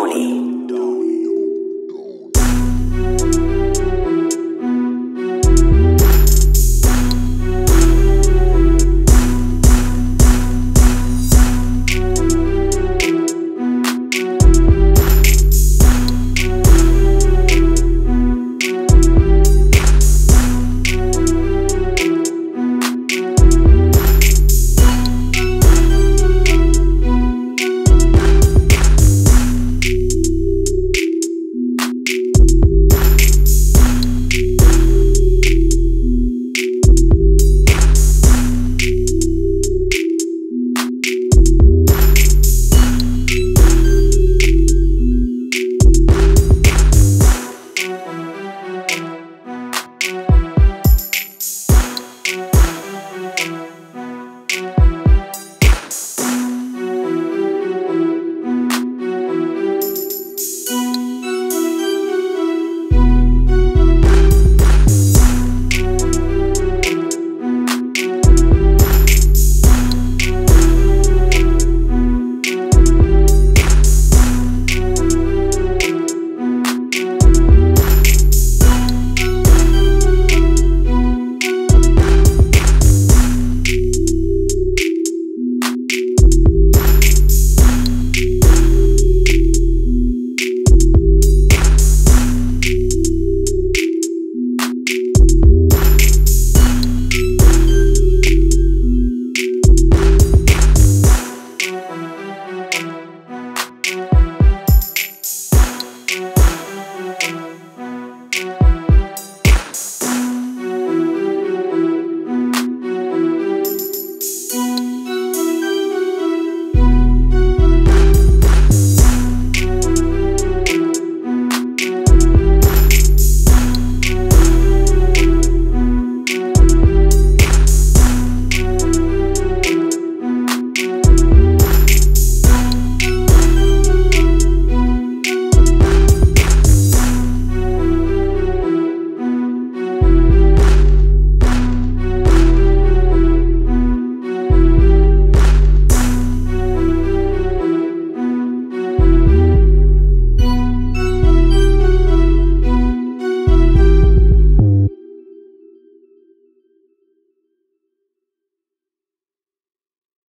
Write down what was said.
Tony.